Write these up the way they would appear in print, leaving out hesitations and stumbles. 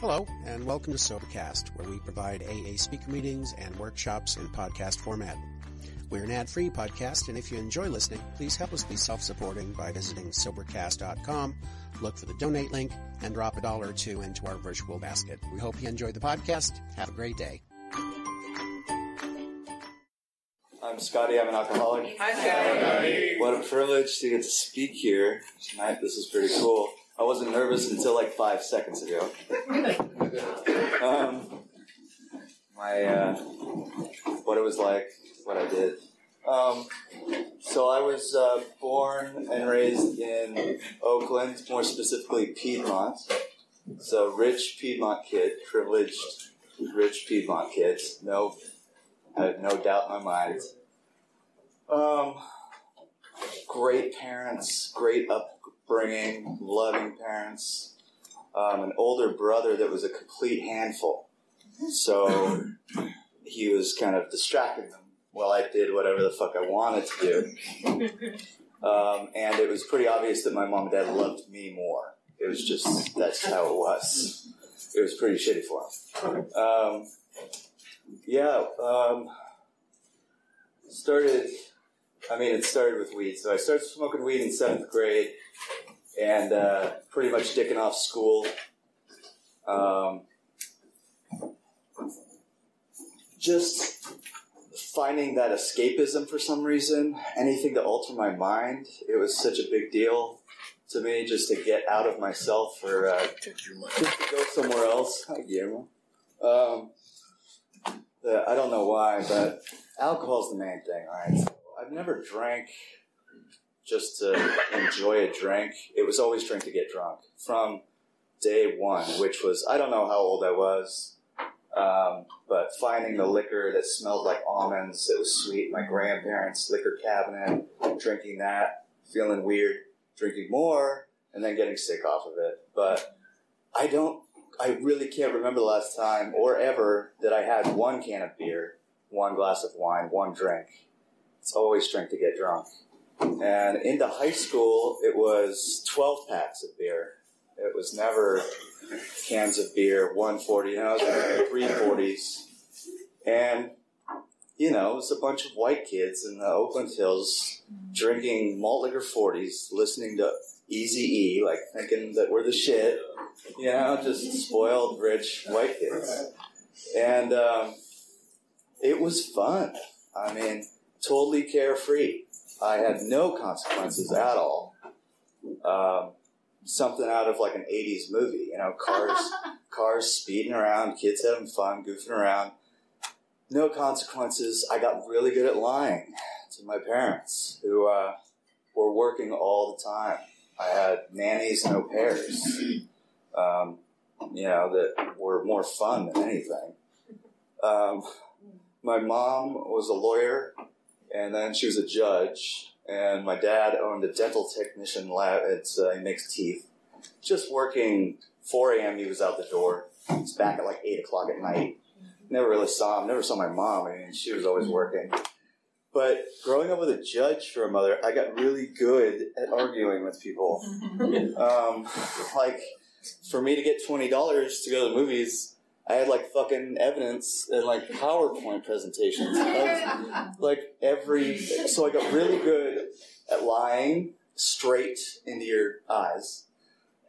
Hello, and welcome to SoberCast, where we provide AA speaker meetings and workshops in podcast format. We're an ad-free podcast, and if you enjoy listening, please help us be self-supporting by visiting SoberCast.com, look for the donate link, and drop $1 or $2 into our virtual basket. We hope you enjoyed the podcast. Have a great day. I'm Scotty. I'm an alcoholic. Hi, Scotty. What a privilege to get to speak here tonight. This is pretty cool. I wasn't nervous until like 5 seconds ago. What it was like, what I did. So I was born and raised in Oakland, more specifically Piedmont. So rich Piedmont kid, privileged rich Piedmont kids. No, I have no doubt in my mind. Great parents, great upbringing, loving parents, an older brother that was a complete handful. So he was kind of distracting them while I did whatever the fuck I wanted to do. And it was pretty obvious that my mom and dad loved me more. It was just, that's how it was. It was pretty shitty for him. It started with weed. So I started smoking weed in 7th grade and pretty much dicking off school. Just finding that escapism for some reason, anything to alter my mind, it was such a big deal to me just to get out of myself or just to go somewhere else. Hi, Guillermo. I don't know why, but alcohol's the main thing, right? So I've never drank just to enjoy a drink. It was always drink to get drunk from day one, which was, I don't know how old I was, but finding the liquor that smelled like almonds, it was sweet. My grandparents' liquor cabinet, drinking that, feeling weird, drinking more, and then getting sick off of it. But I really can't remember the last time or ever that I had one can of beer, one glass of wine, one drink. It's always drink to get drunk. And into high school, it was 12 packs of beer. It was never cans of beer, 140. And I was like 340s. And, it was a bunch of white kids in the Oakland Hills drinking malt liquor 40s, listening to Eazy-E, like thinking that we're the shit. Just spoiled, rich white kids. And it was fun. I mean, totally carefree. I had no consequences at all. Something out of like an 80s movie, cars speeding around, kids having fun, goofing around. No consequences. I got really good at lying to my parents who were working all the time. I had nannies and au pairs, that were more fun than anything. My mom was a lawyer, and then she was a judge, and my dad owned a dental technician lab. He makes teeth. Just working 4 a.m., he was out the door. He was back at like 8 o'clock at night. Never really saw him. Never saw my mom. I mean, she was always working. But growing up with a judge for a mother, I got really good at arguing with people. For me to get $20 to go to the movies, I had like fucking evidence and like PowerPoint presentations of so I got really good at lying straight into your eyes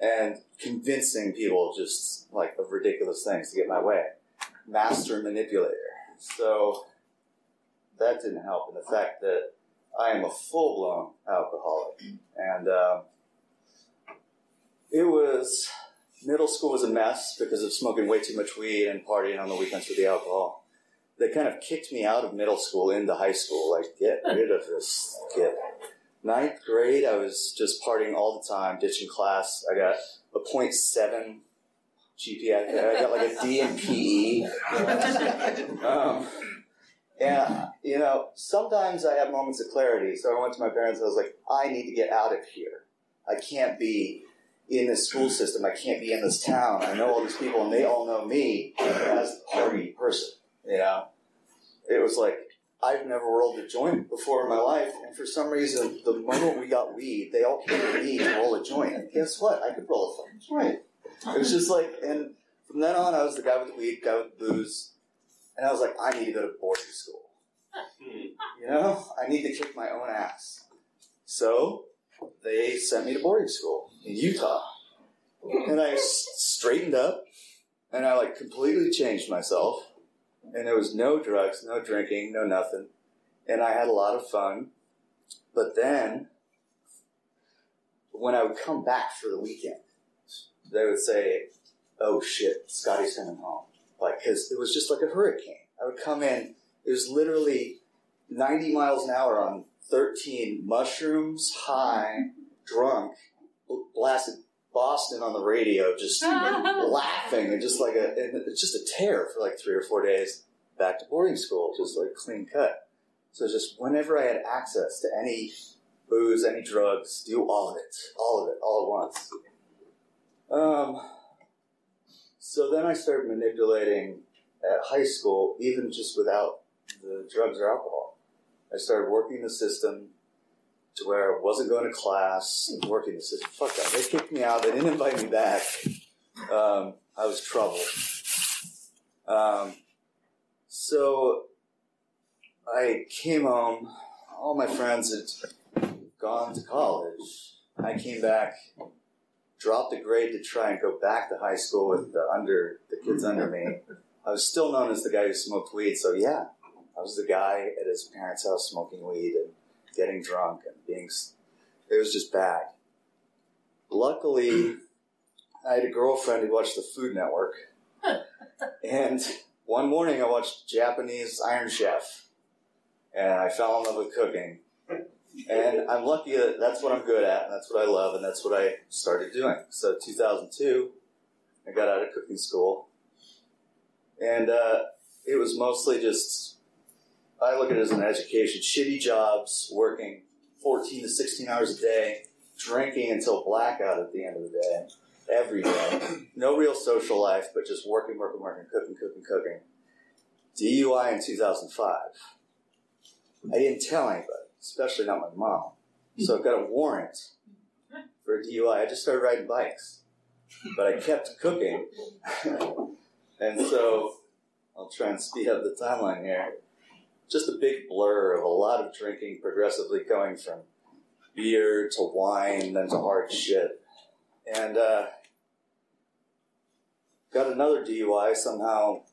and convincing people just like of ridiculous things to get my way. Master manipulator. So that didn't help, and the fact that I am a full-blown alcoholic. And middle school was a mess because of smoking way too much weed and partying on the weekends with the alcohol. They kind of kicked me out of middle school into high school, like, get rid of this kid. 9th grade, I was just partying all the time, ditching class. I got a 0.7 GPA. I got like a D in PE. Sometimes I have moments of clarity. So I went to my parents and I was like, I need to get out of here. I can't be in this school system. I can't be in this town. I know all these people and they all know me as the party person. It was like, I've never rolled a joint before in my life. And for some reason, the moment we got weed, they all came to me to roll a joint. And guess what? I could roll a fucking joint. It was just like, and From then on, I was the guy with the weed, guy with the booze, and I was like, I need to go to boarding school. You know, I need to kick my own ass. So they sent me to boarding school in Utah, and I straightened up, and I like completely changed myself. And there was no drugs, no drinking, no nothing, and I had a lot of fun. But then, when I would come back for the weekend, they would say, "Oh shit, Scotty's coming home." Like, because it was just like a hurricane. I would come in. It was literally 90 miles an hour on 13 mushrooms, high, drunk, blasted Boston on the radio, just laughing, and just like it's just a tear for like 3 or 4 days. Back to boarding school, just like clean cut. So just whenever I had access to any booze, any drugs, do all of it, all at once. So then I started manipulating at high school, even just without the drugs or alcohol. I started working the system to where I wasn't going to class and working the system. Fuck that. They kicked me out. They didn't invite me back. I was troubled. So I came home. All my friends had gone to college. I came back, dropped a grade to try and go back to high school with the kids under me. I was still known as the guy who smoked weed, so yeah, I was the guy at his parents' house smoking weed and getting drunk and being... It was just bad. Luckily, I had a girlfriend who watched the Food Network, and one morning I watched Japanese Iron Chef, and I fell in love with cooking, and I'm lucky that that's what I'm good at, and that's what I love, and that's what I started doing. So 2002, I got out of cooking school. And it was mostly just, I look at it as an education, shitty jobs, working 14 to 16 hours a day, drinking until blackout at the end of the day, every day. No real social life, but just working, working, working, cooking, cooking, cooking. DUI in 2005. I didn't tell anybody, especially not my mom. So I've got a warrant for a DUI. I just started riding bikes, but I kept cooking. And so, I'll try and speed up the timeline here. Just a big blur of a lot of drinking, progressively going from beer to wine, then to hard shit. And got another DUI, somehow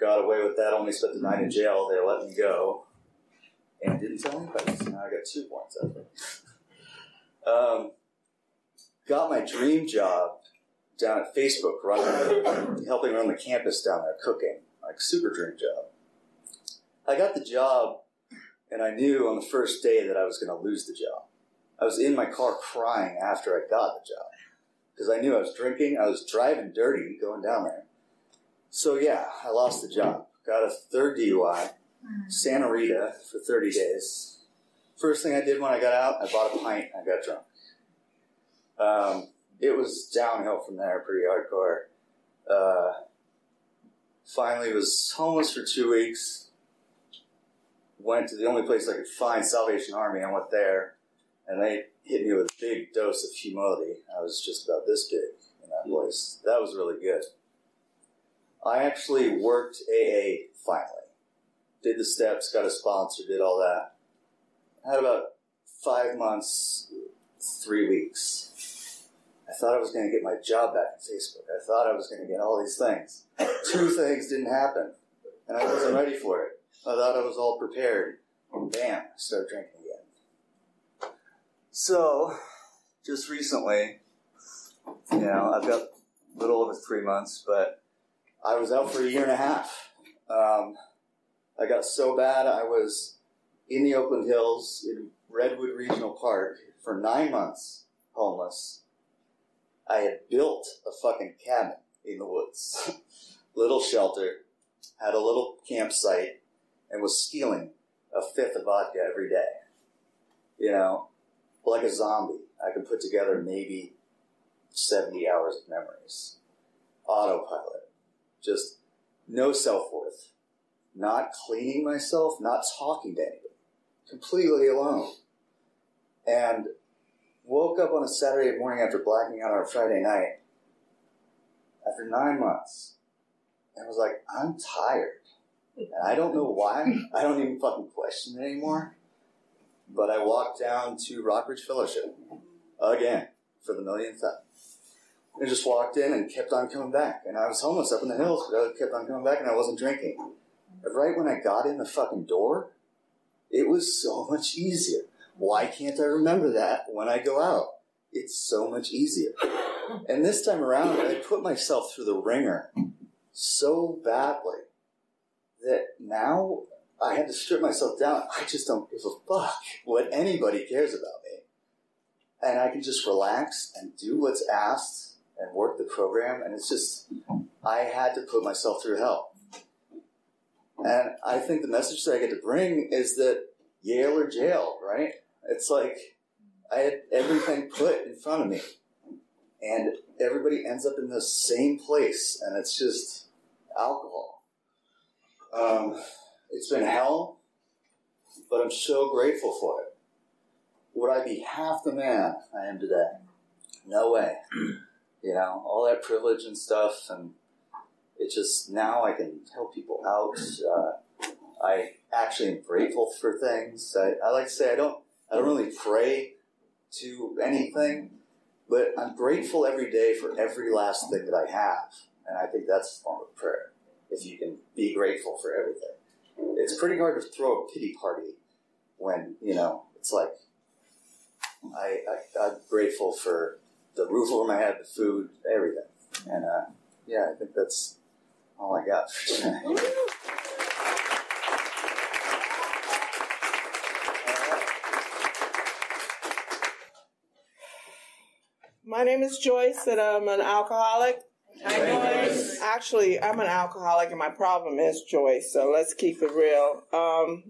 got away with that, only spent the night in jail, they let me go. And didn't tell anybody, so now I got 2 points out of it. Got my dream job down at Facebook, running, helping run the campus down there, cooking, like super dream job. I got the job, and I knew on the first day that I was going to lose the job. I was in my car crying after I got the job, because I knew I was drinking, I was driving dirty going down there. So yeah, I lost the job. Got a third DUI, Santa Rita for 30 days. First thing I did when I got out, I bought a pint, I got drunk. It was downhill from there, pretty hardcore. Finally was homeless for 2 weeks. Went to the only place I could find, Salvation Army. I went there, and they hit me with a big dose of humility. I was just about this big in that place. That was really good. I actually worked AA finally. Did the steps, got a sponsor, did all that. I had about 5 months, 3 weeks. I thought I was going to get my job back at Facebook. I thought I was going to get all these things. 2 things didn't happen, and I wasn't ready for it. I thought I was all prepared. Bam, I started drinking again. So, just recently, you know, I've got a little over 3 months, but I was out for 1.5 years. I got so bad, I was in the Oakland Hills in Redwood Regional Park for 9 months, homeless. I had built a fucking cabin in the woods, little shelter, had a little campsite, and was stealing a fifth of vodka every day. You know, like a zombie, I could put together maybe 70 hours of memories. Autopilot, just no self-worth, not cleaning myself, not talking to anybody, completely alone. And woke up on a Saturday morning after blacking out on a Friday night. After 9 months, And I was like, I'm tired. And I don't know why. I don't even fucking question it anymore. But I walked down to Rockridge Fellowship again for the millionth time. And just walked in and kept on coming back. And I was homeless up in the hills, but I kept on coming back and I wasn't drinking. But right when I got in the fucking door, it was so much easier. Why can't I remember that when I go out? It's so much easier. And this time around, I put myself through the ringer so badly that now I had to strip myself down. I just don't give a fuck what anybody cares about me. And I can just relax and do what's asked and work the program. And it's just, I had to put myself through hell. And I think the message that I get to bring is that Yale or jail, right? It's like I had everything put in front of me. And everybody ends up in the same place. And it's just alcohol. It's been hell, but I'm so grateful for it. Would I be half the man I am today? No way. You know, all that privilege and stuff, and it just, now I can help people out. I actually am grateful for things. I like to say I don't really pray to anything, but I'm grateful every day for every last thing that I have, and I think that's a form of prayer, if you can be grateful for everything. It's pretty hard to throw a pity party when, you know, it's like, I'm grateful for the roof over my head, the food, everything. And, yeah, I think that's all I got for tonight. My name is Joyce, and I'm an alcoholic. Hi, Joyce. Actually, I'm an alcoholic, and my problem is Joyce, so let's keep it real.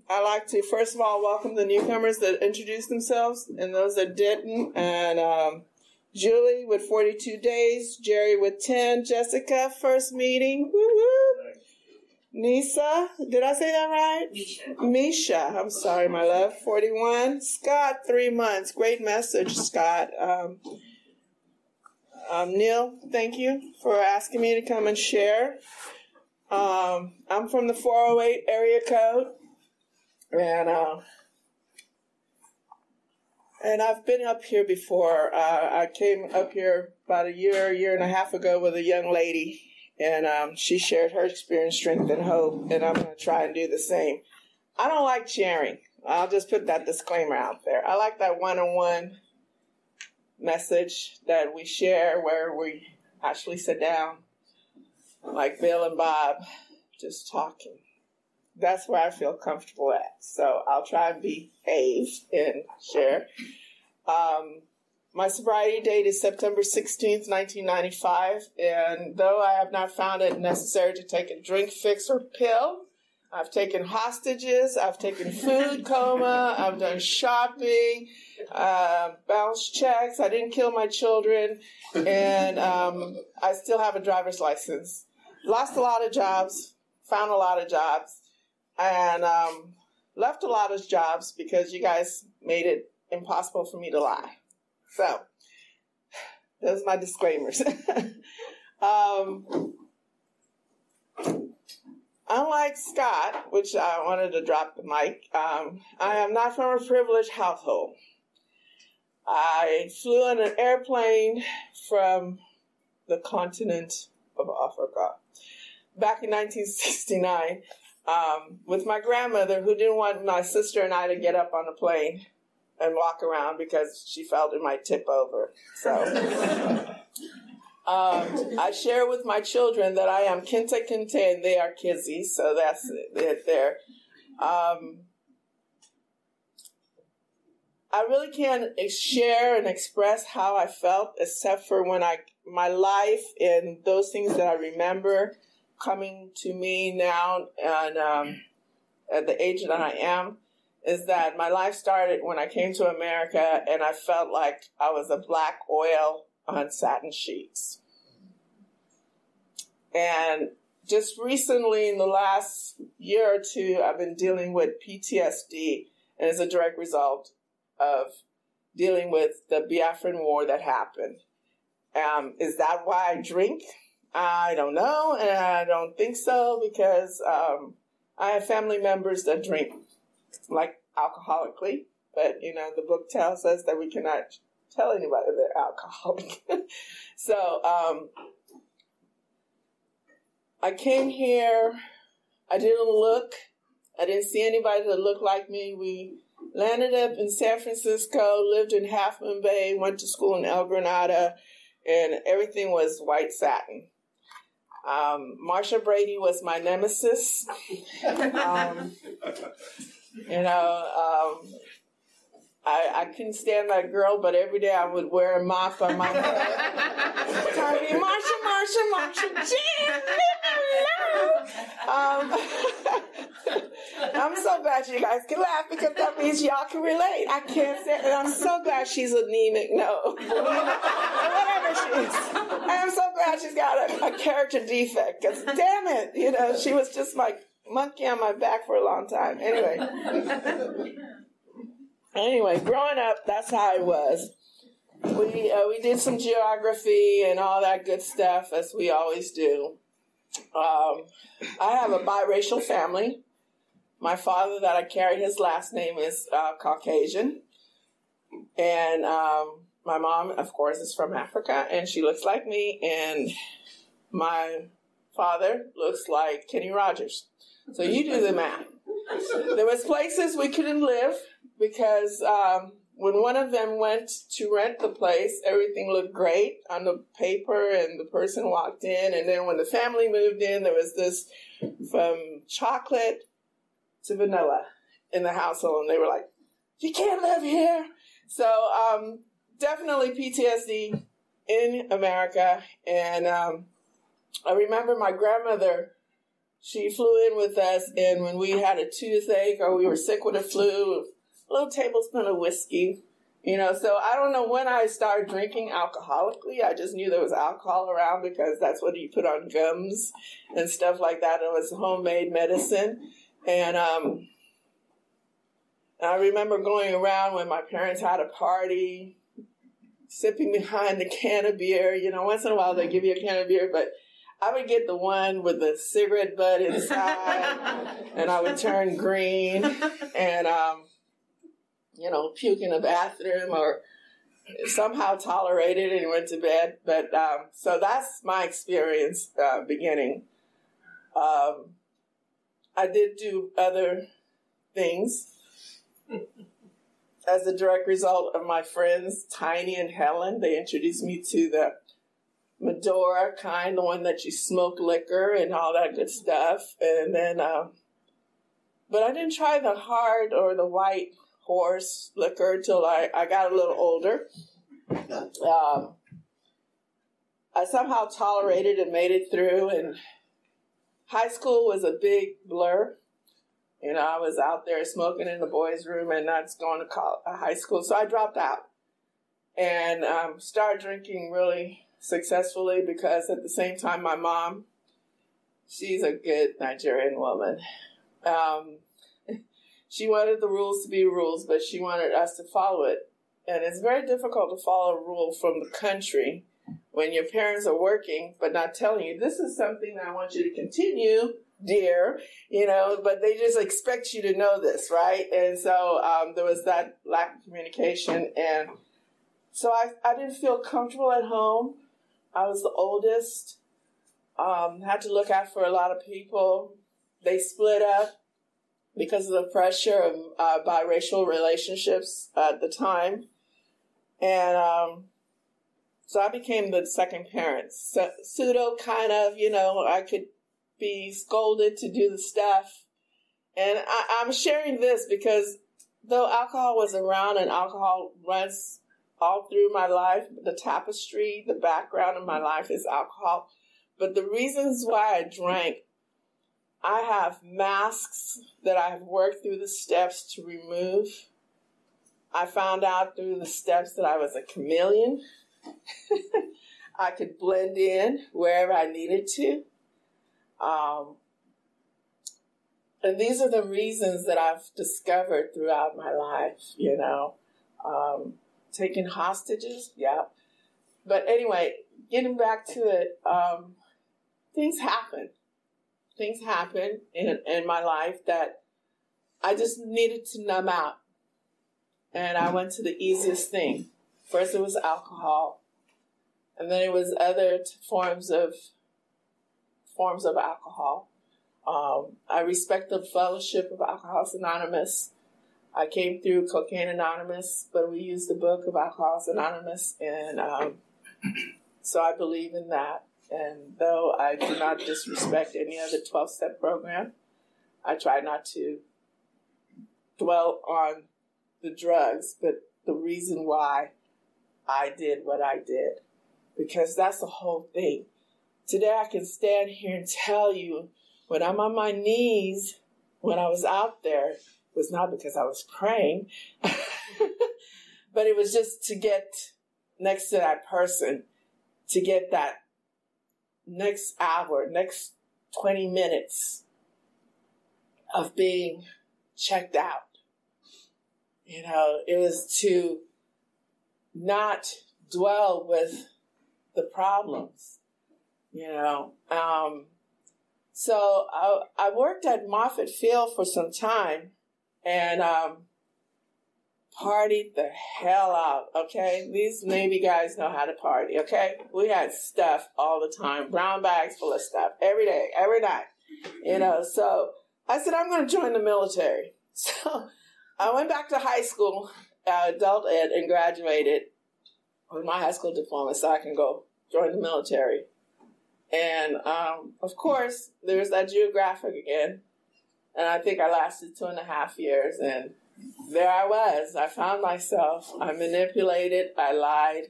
I'd like to, first of all, welcome the newcomers that introduced themselves, and those that didn't, and Julie with 42 days, Jerry with 10, Jessica, first meeting, woo-woo, Nisa, did I say that right? Misha, I'm sorry, my love, 41, Scott, 3 months, great message, Scott. Neil, thank you for asking me to come and share. I'm from the 408 area code, and I've been up here before. I came up here about a year and a half ago with a young lady, and she shared her experience, strength, and hope, and I'm going to try and do the same. I don't like sharing. I'll just put that disclaimer out there. I like that one-on-one message that we share, where we actually sit down like Bill and Bob just talking. That's where I feel comfortable at, so I'll try and behave and share. My sobriety date is September 16th, 1995, and though I have not found it necessary to take a drink fix or pill, I've taken hostages, I've taken food coma, I've done shopping, bounced checks, I didn't kill my children, and I still have a driver's license. Lost a lot of jobs, found a lot of jobs, and left a lot of jobs because you guys made it impossible for me to lie. So, those are my disclaimers. Unlike Scott, which I wanted to drop the mic, I am not from a privileged household. I flew on an airplane from the continent of Africa back in 1969 with my grandmother, who didn't want my sister and I to get up on the plane and walk around because she felt it might tip over. So... I share with my children that I am Kenta Kente and they are Kizzy, so that's it there. I really can't share and express how I felt, except for when my life and those things that I remember coming to me now, and at the age that I am, is that my life started when I came to America and I felt like I was a black oil on satin sheets. And just recently, in the last year or two, I've been dealing with PTSD, and it's a direct result of dealing with the Biafran war that happened. Is that why I drink? I don't know, and I don't think so, because I have family members that drink, like, alcoholically. But, you know, the book tells us that we cannot tell anybody they're alcoholic. So I came here. I didn't look. I didn't see anybody that looked like me. We landed up in San Francisco, lived in Half Moon Bay, went to school in El Granada, and everything was white satin. Marcia Brady was my nemesis. You know, I couldn't stand that girl, but every day I would wear a mop on my head. She'd tell me, Marcia, Marcia, Marcia, Jan, leave me alone. I'm so glad you guys can laugh, because that means y'all can relate. I can't stand it. I'm so glad she's anemic. No. Whatever she is. And I'm so glad she's got a character defect, because damn it, you know, she was just my monkey on my back for a long time. Anyway. Anyway, growing up, that's how it was. We did some geography and all that good stuff, as we always do. I have a biracial family. My father, that I carry his last name, is Caucasian. And my mom, of course, is from Africa, and she looks like me. And my father looks like Kenny Rogers. So you do the math. There was places we couldn't live, because when one of them went to rent the place, everything looked great on the paper, and the person walked in. And then when the family moved in, there was this from chocolate to vanilla in the household. And they were like, you can't live here. So definitely PTSD in America. And I remember my grandmother, she flew in with us. And when we had a toothache or we were sick with a flu, a little tablespoon of whiskey, you know. So I don't know when I started drinking alcoholically. I just knew there was alcohol around, because that's what you put on gums and stuff like that. It was homemade medicine. And I remember going around when my parents had a party, sipping behind a can of beer. You know, once in a while they give you a can of beer, but I would get the one with the cigarette butt inside, and I would turn green, and you know, puke in the bathroom, or somehow tolerated and went to bed. But so that's my experience beginning. I did do other things as a direct result of my friends, Tiny and Helen. They introduced me to the Medora kind, the one that you smoke liquor and all that good stuff. And then, but I didn't try the hard or the white horse liquor till I got a little older. I somehow tolerated and made it through, and high school was a big blur. You know, I was out there smoking in the boys' room and not going to college, high school, so I dropped out and started drinking really successfully, because at the same time my mom, she's a good Nigerian woman. She wanted the rules to be rules, but she wanted us to follow it. And it's very difficult to follow a rule from the country when your parents are working, but not telling you, this is something that I want you to continue, dear, you know, but they just expect you to know this, right? And so there was that lack of communication. And so I didn't feel comfortable at home. I was the oldest. Had to look out for a lot of people. They split up because of the pressure of biracial relationships at the time. And so I became the second parent. So, pseudo kind of, you know, I could be scolded to do the stuff. And I'm sharing this because though alcohol was around, and alcohol runs all through my life, the tapestry, the background of my life is alcohol. But the reasons why I drank, I have masks that I've worked through the steps to remove. I found out through the steps that I was a chameleon. I could blend in wherever I needed to. And these are the reasons that I've discovered throughout my life, you know. Taking hostages, yeah. But anyway, getting back to it, things happen. Things happen in my life that I just needed to numb out. And I went to the easiest thing. First it was alcohol. And then it was other forms of alcohol. I respect the Fellowship of Alcoholics Anonymous. I came through Cocaine Anonymous, but we used the book of Alcoholics Anonymous. And so I believe in that. And though I do not disrespect any other 12-step program, I try not to dwell on the drugs, but the reason why I did what I did, because that's the whole thing. Today I can stand here and tell you when I'm on my knees, when I was out there, it was not because I was praying, but it was just to get next to that person, to get that next hour, next 20 minutes of being checked out. You know, it was to not dwell with the problems, you know. So I worked at Moffett Field for some time and partied the hell out, okay? These Navy guys know how to party, okay? We had stuff all the time, brown bags full of stuff, every day, every night, you know. So I said, I'm going to join the military. So I went back to high school, adult ed, and graduated with my high school diploma so I can go join the military. And, of course, there's that geographic again. And I think I lasted 2.5 years. And there I was. I found myself. I manipulated. I lied.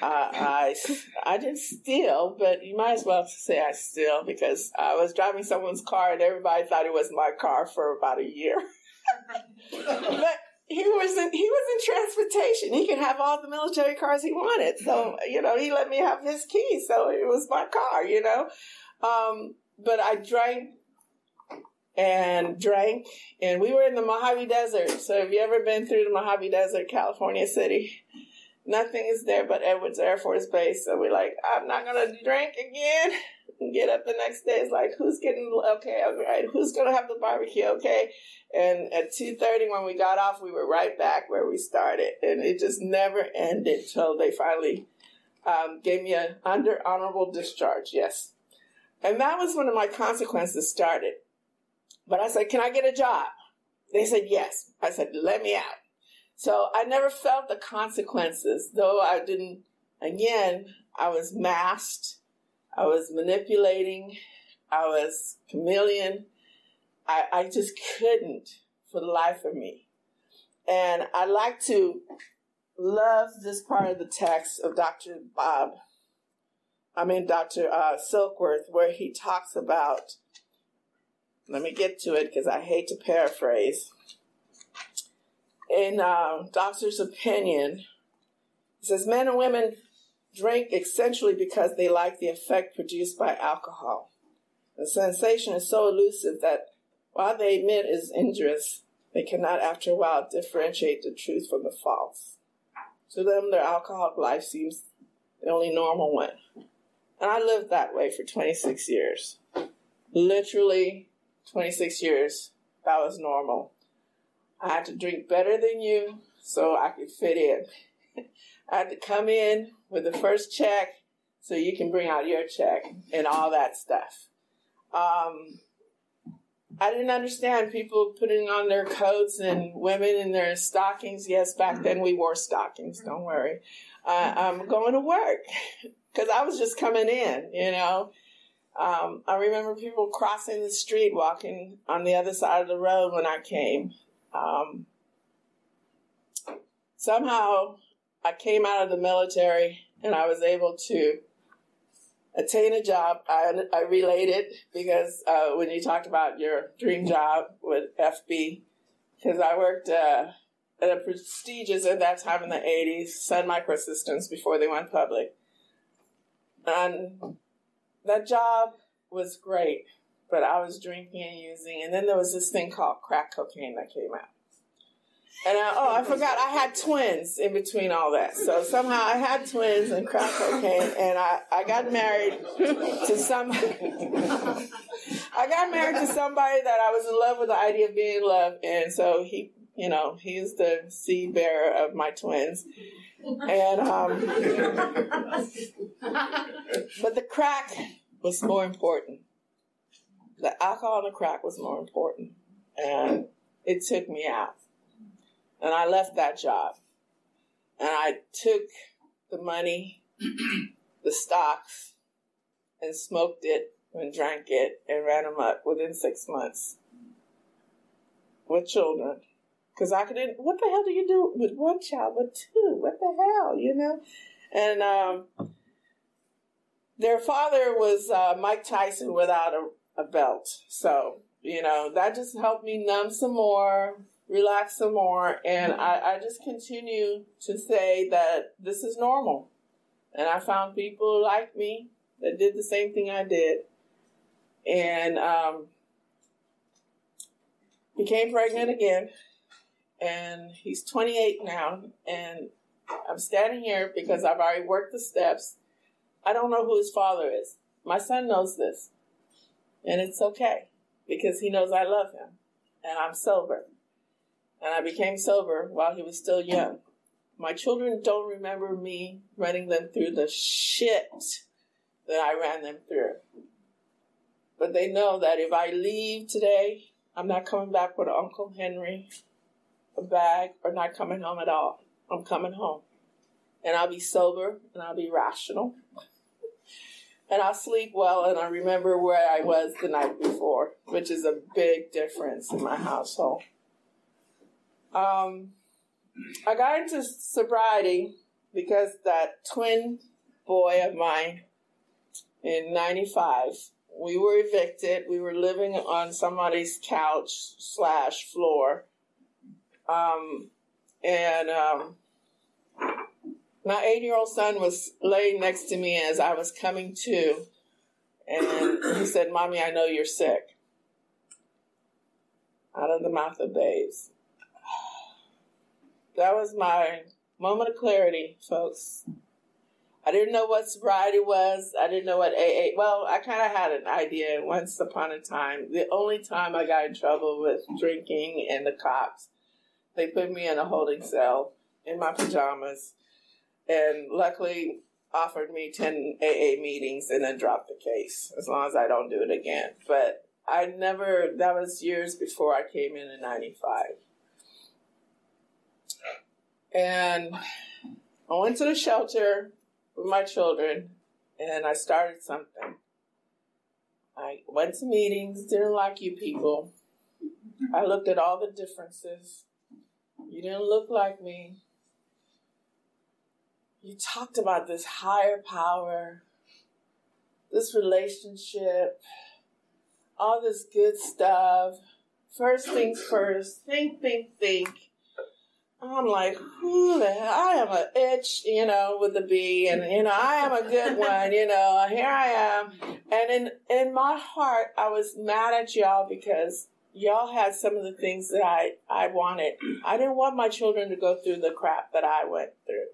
I didn't steal, but you might as well say I steal because I was driving someone's car and everybody thought it was my car for about a year. But he was in transportation. He could have all the military cars he wanted. So, you know, he let me have his keys. So it was my car, you know. But I drank. And we were in the Mojave Desert. So have you ever been through the Mojave Desert, California City? Nothing is there but Edwards Air Force Base. So we're like, I'm not going to drink again. And get up the next day. It's like, who's getting, okay, all right, who's going to have the barbecue, okay? And at 2:30 when we got off, we were right back where we started. And it just never ended till they finally gave me an honorable discharge, yes. And that was when my consequences started. But I said, can I get a job? They said, yes. I said, let me out. So I never felt the consequences, though I didn't, again, I was masked, I was manipulating, I was chameleon. I just couldn't for the life of me. And I like to love this part of the text of Dr. Silkworth, where he talks about, let me get to it because I hate to paraphrase. In doctor's opinion, it says men and women drink essentially because they like the effect produced by alcohol. The sensation is so elusive that while they admit is injurious, they cannot after a while differentiate the truth from the false. To them, their alcoholic life seems the only normal one. And I lived that way for 26 years. Literally 26 years, that was normal. I had to drink better than you so I could fit in. I had to come in with the first check so you can bring out your check and all that stuff. I didn't understand people putting on their coats and women in their stockings. Yes, back then we wore stockings, don't worry. I'm going to work because I was just coming in, you know. I remember people crossing the street, walking on the other side of the road when I came. Somehow I came out of the military and I was able to attain a job. I relate it because when you talked about your dream job with FB, because I worked at a prestigious at that time in the 80s, Sun Microsystems, before they went public. And that job was great. But I was drinking and using, and then there was this thing called crack cocaine that came out. I forgot I had twins in between all that. So somehow I had twins and crack cocaine, and I got married to somebody. I got married to somebody that I was in love with the idea of being in love, and so he, you know, he is the seed bearer of my twins. And but the crack was more important. The alcohol and the crack was more important, and it took me out. And I left that job, and I took the money, the stocks, and smoked it and drank it and ran them up within 6 months with children. Because I couldn't, what the hell do you do with one child, with two? What the hell, you know? And their father was Mike Tyson without a belt. So, you know, that just helped me numb some more, relax some more, and I just continue to say that this is normal. And I found people like me that did the same thing I did, and became pregnant again, and he's 28 now, and I'm standing here because I've already worked the steps. I don't know who his father is. My son knows this, and it's okay because he knows I love him, and I'm sober. And I became sober while he was still young. My children don't remember me running them through the shit that I ran them through. But they know that if I leave today, I'm not coming back with Uncle Henry, a bag, or not coming home at all. I'm coming home. And I'll be sober, and I'll be rational. And I'll sleep well, and I remember where I was the night before, which is a big difference in my household. I got into sobriety because that twin boy of mine in 95, we were evicted. We were living on somebody's couch / floor. My 8-year-old son was laying next to me as I was coming to, and he said, "Mommy, I know you're sick." Out of the mouth of babes. That was my moment of clarity, folks. I didn't know what sobriety was. I didn't know what AA... Well, I kind of had an idea once upon a time. The only time I got in trouble with drinking and the cops, they put me in a holding cell in my pajamas and luckily offered me 10 AA meetings and then dropped the case, as long as I don't do it again. But I never... That was years before I came in 95. And I went to the shelter with my children, and I started something. I went to meetings, didn't like you people. I looked at all the differences. You didn't look like me. You talked about this higher power, this relationship, all this good stuff. First things first, think. I'm like, who the hell? I am an itch, you know, with a B, and, you know, I am a good one, you know, here I am. And in my heart, I was mad at y'all because y'all had some of the things that I wanted. I didn't want my children to go through the crap that I went through.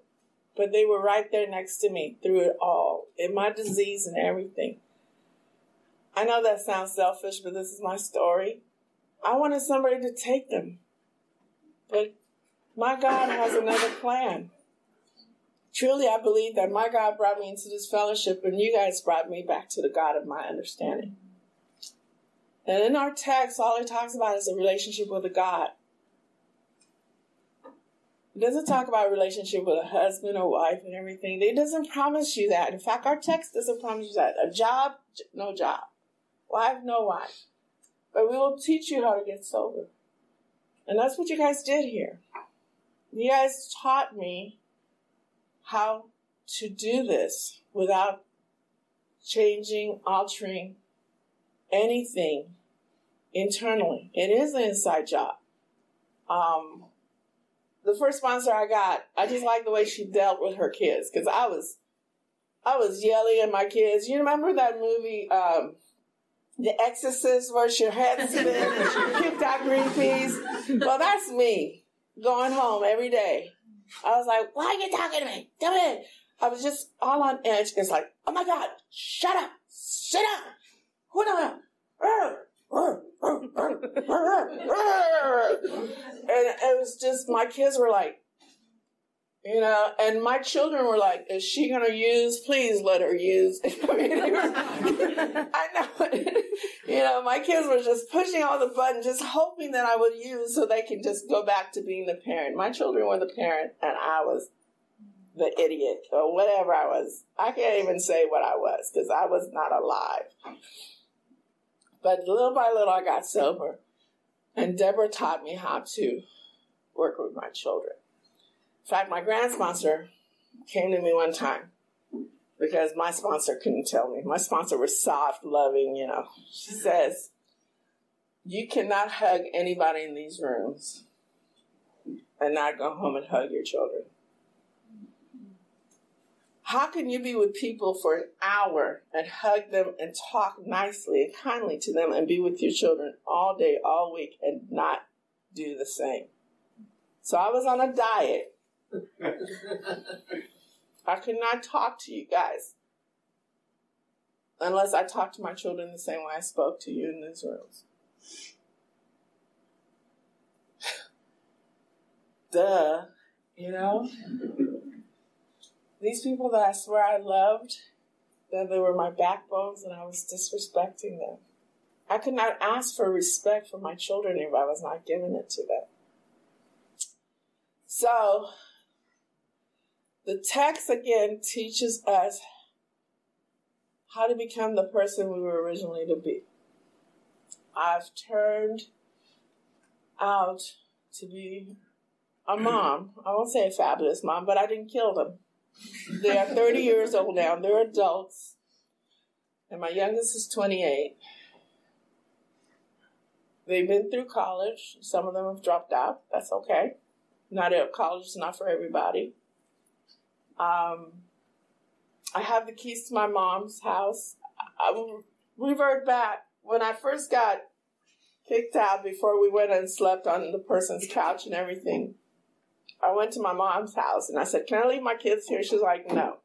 But they were right there next to me through it all, in my disease and everything. I know that sounds selfish, but this is my story. I wanted somebody to take them. But my God has another plan. Truly, I believe that my God brought me into this fellowship, and you guys brought me back to the God of my understanding. And in our text, all it talks about is a relationship with a God. It doesn't talk about a relationship with a husband or wife and everything. It doesn't promise you that. In fact, our text doesn't promise you that. A job, no job. Wife, no wife. But we will teach you how to get sober. And that's what you guys did here. You guys taught me how to do this without changing, altering anything internally. It is an inside job. The first sponsor I got, I just liked the way she dealt with her kids because I was yelling at my kids. You remember that movie, The Exorcist, where your head spin and she kicked out green peas? Well, that's me. going home every day. I was like, why are you talking to me? Come in. I was just all on edge. It's like, oh my God, shut up, sit down. Who the hell? And it was just, my kids were like, you know, and my children were like, is she going to use? Please let her use. I mean, they were, I know. You know, my kids were just pushing all the buttons, just hoping that I would use so they can just go back to being the parent. My children were the parent, and I was the idiot or whatever I was. I can't even say what I was because I was not alive. But little by little, I got sober, and Deborah taught me how to work with my children. In fact, my grand sponsor came to me one time because my sponsor couldn't tell me. My sponsor was soft, loving, you know. She says, you cannot hug anybody in these rooms and not go home and hug your children. How can you be with people for an hour and hug them and talk nicely and kindly to them and be with your children all day, all week, and not do the same? So I was on a diet. I could not talk to you guys unless I talked to my children the same way I spoke to you in these rooms. Duh, you know? These people that I swear I loved, that they were my backbones and I was disrespecting them. I could not ask for respect from my children if I was not giving it to them. So, the text, again, teaches us how to become the person we were originally to be. I've turned out to be a mom. I won't say a fabulous mom, but I didn't kill them. They are 30 years old now. They're adults. And my youngest is 28. They've been through college. Some of them have dropped out. That's okay. College is not for everybody. I have the keys to my mom's house. I will revert back. When I first got kicked out, before we went and slept on the person's couch and everything, I went to my mom's house and I said, can I leave my kids here? She's like, no,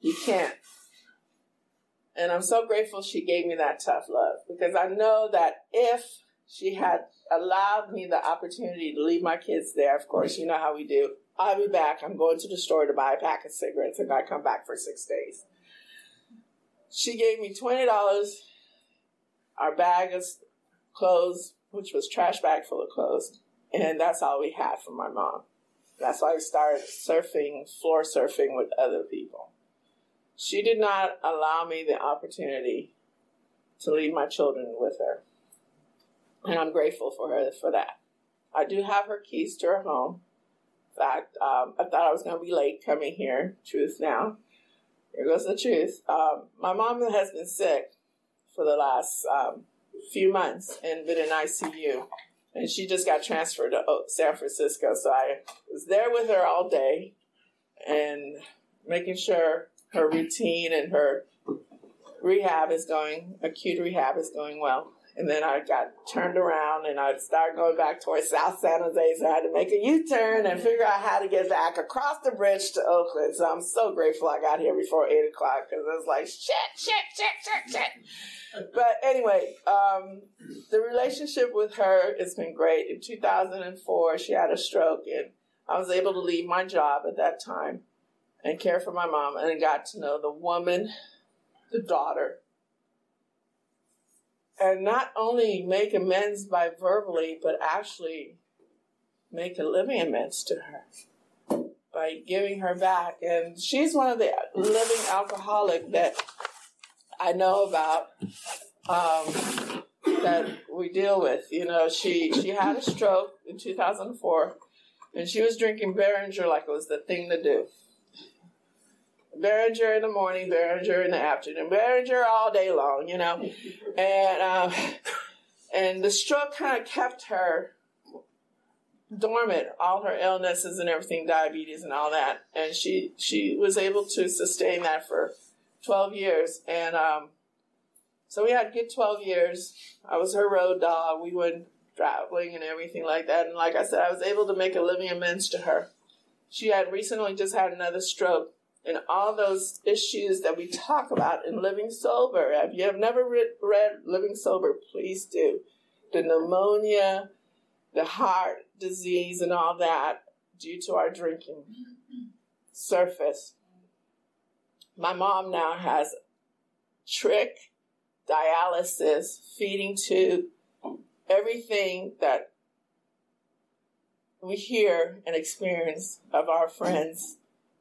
you can't. And I'm so grateful she gave me that tough love, because I know that if she had allowed me the opportunity to leave my kids there, of course, you know how we do, I'll be back. I'm going to the store to buy a pack of cigarettes, and I come back for 6 days. She gave me $20, our bag of clothes, which was trash bag full of clothes, and that's all we had from my mom. That's why I started surfing, floor surfing with other people. She did not allow me the opportunity to leave my children with her, and I'm grateful for her for that. I do have her keys to her home. In fact, I thought I was going to be late coming here. Truth now. Here goes the truth. My mom has been sick for the last few months and been in ICU. And she just got transferred to San Francisco. So I was there with her all day and making sure her routine and her acute rehab is going well. And then I got turned around, and I started going back towards South San Jose, so I had to make a U-turn and figure out how to get back across the bridge to Oakland. So I'm so grateful I got here before 8 o'clock, because I was like, shit. But anyway, the relationship with her has been great. In 2004, she had a stroke, and I was able to leave my job at that time and care for my mom, and I got to know the woman, the daughter, and not only make amends by verbally, but actually make a living amends to her by giving her back. And she's one of the living alcoholic that I know about, that we deal with. You know, she had a stroke in 2004, and she was drinking Behringer like it was the thing to do. Behringer in the morning, Behringer in the afternoon, Behringer all day long, you know. And the stroke kind of kept her dormant, all her illnesses and everything, diabetes and all that. And she was able to sustain that for 12 years. And so we had a good 12 years. I was her road dog. We would traveling and everything like that. And like I said, I was able to make a living amends to her. She had recently just had another stroke. And all those issues that we talk about in Living Sober, if you have never read Living Sober, please do. The pneumonia, the heart disease and all that due to our drinking surface. My mom now has trick, dialysis, feeding tube, everything that we hear and experience of our friends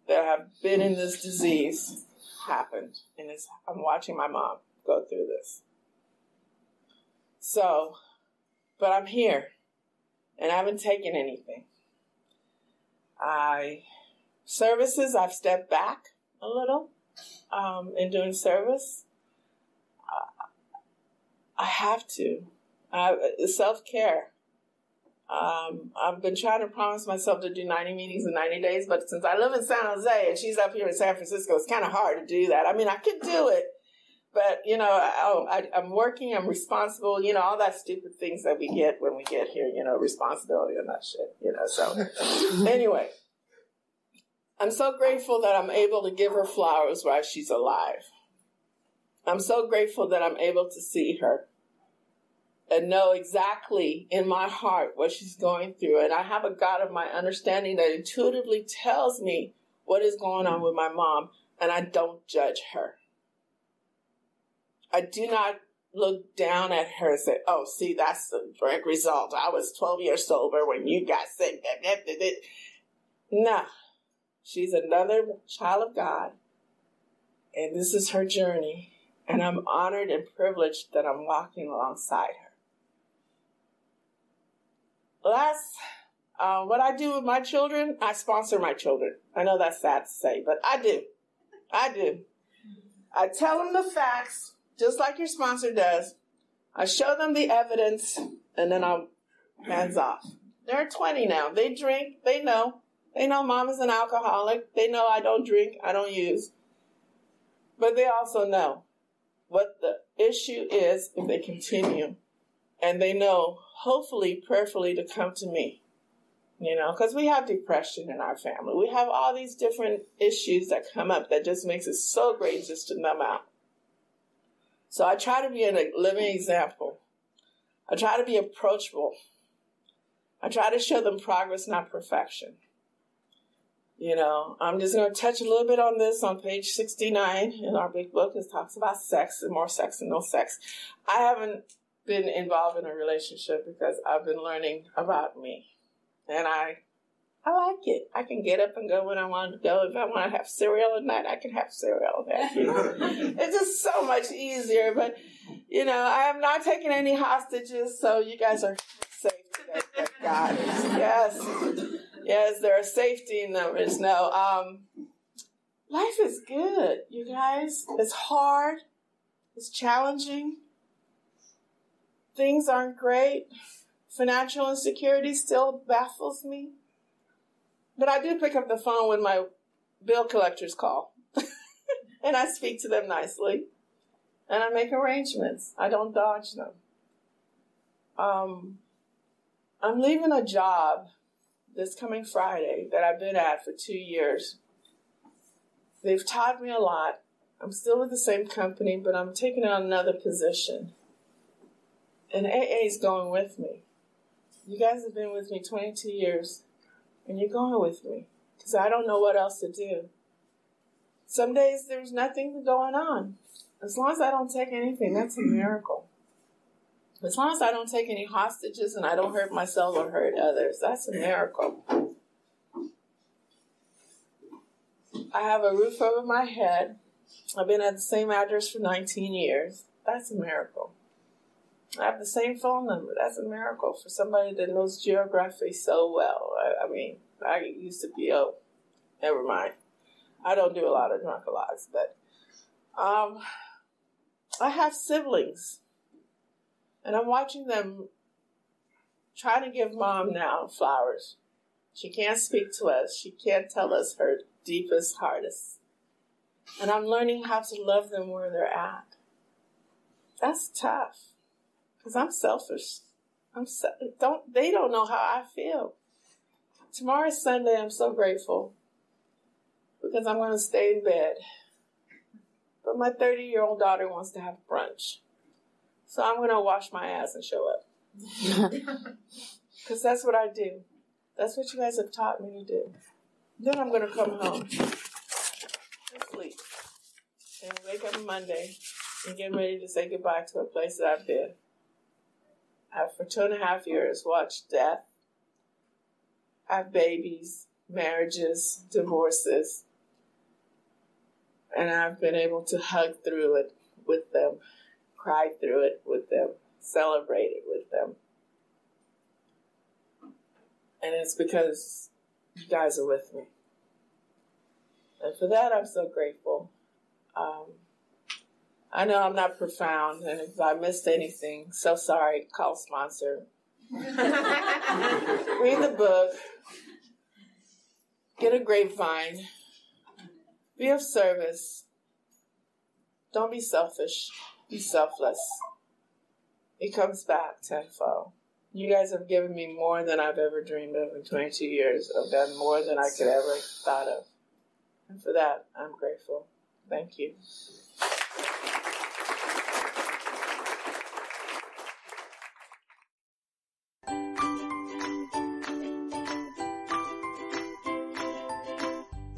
that have been in this disease happened. And I'm watching my mom go through this. So, but I'm here. And I haven't taken anything. Services, I've stepped back a little in doing service. I have to. Self-care. I've been trying to promise myself to do 90 meetings in 90 days, but since I live in San Jose and she's up here in San Francisco, it's kind of hard to do that. I mean, I could do it, but, you know, I'm working, I'm responsible, you know, all that stupid things that we get when we get here, you know, responsibility and that shit, you know, so anyway, I'm so grateful that I'm able to give her flowers while she's alive. I'm so grateful that I'm able to see her and know exactly in my heart what she's going through. And I have a God of my understanding that intuitively tells me what is going on with my mom, and I don't judge her. I do not look down at her and say, oh, see, that's the direct result. I was 12 years sober when you got sick. No. She's another child of God, and this is her journey. And I'm honored and privileged that I'm walking alongside her. Last, what I do with my children, I sponsor my children. I know that's sad to say, but I do. I do. I tell them the facts, just like your sponsor does. I show them the evidence, and then I'm hands off. They're 20 now. They drink. They know. They know mom is an alcoholic. They know I don't drink. I don't use. But they also know what the issue is if they continue. And they know, hopefully, prayerfully, to come to me. You know, because we have depression in our family. We have all these different issues that come up that just makes it so great just to numb out. So I try to be a living example. I try to be approachable. I try to show them progress, not perfection. You know, I'm just going to touch a little bit on this on page 69 in our big book. It talks about sex and more sex and no sex. I haven't been involved in a relationship because I've been learning about me. And I like it. I can get up and go when I want to go. If I want to have cereal at night, I can have cereal at night. It's just so much easier. But, you know, I have not taken any hostages, so you guys are safe today. Thank God. Yes. Yes, there are safety numbers. No, life is good, you guys. It's hard. It's challenging. Things aren't great. Financial insecurity still baffles me. But I do pick up the phone when my bill collectors call. And I speak to them nicely. And I make arrangements. I don't dodge them. I'm leaving a job this coming Friday that I've been at for 2 years. They've taught me a lot. I'm still with the same company, but I'm taking on another position. And AA is going with me. You guys have been with me 22 years, and you're going with me because I don't know what else to do. Some days there's nothing going on. As long as I don't take anything, that's a miracle. As long as I don't take any hostages and I don't hurt myself or hurt others, that's a miracle. I have a roof over my head. I've been at the same address for 19 years. That's a miracle. I have the same phone number. That's a miracle for somebody that knows geography so well. I mean, I used to be, never mind. I don't do a lot of drunkalogs, but I have siblings. And I'm watching them try to give mom now flowers. She can't speak to us. She can't tell us her deepest, hardest. And I'm learning how to love them where they're at. That's tough because I'm selfish. I'm so, don't. They don't know how I feel. Tomorrow's Sunday. I'm so grateful because I'm going to stay in bed. But my 30-year-old daughter wants to have brunch, so I'm going to wash my ass and show up because that's what I do. That's what you guys have taught me to do. Then I'm going to come home and sleep and wake up Monday and get ready to say goodbye to a place that I've been. I've for 2.5 years watched death. I have babies, marriages, divorces, and I've been able to hug through it with them, cry through it with them, celebrate it with them. And it's because you guys are with me. And for that, I'm so grateful. I know I'm not profound, and if I missed anything, so sorry, call sponsor. Read the book. Get a grapevine. Be of service. Don't be selfish. Be selfless. It comes back tenfold. You guys have given me more than I've ever dreamed of in 22 years. I've done more than I could ever thought of. And for that, I'm grateful. Thank you.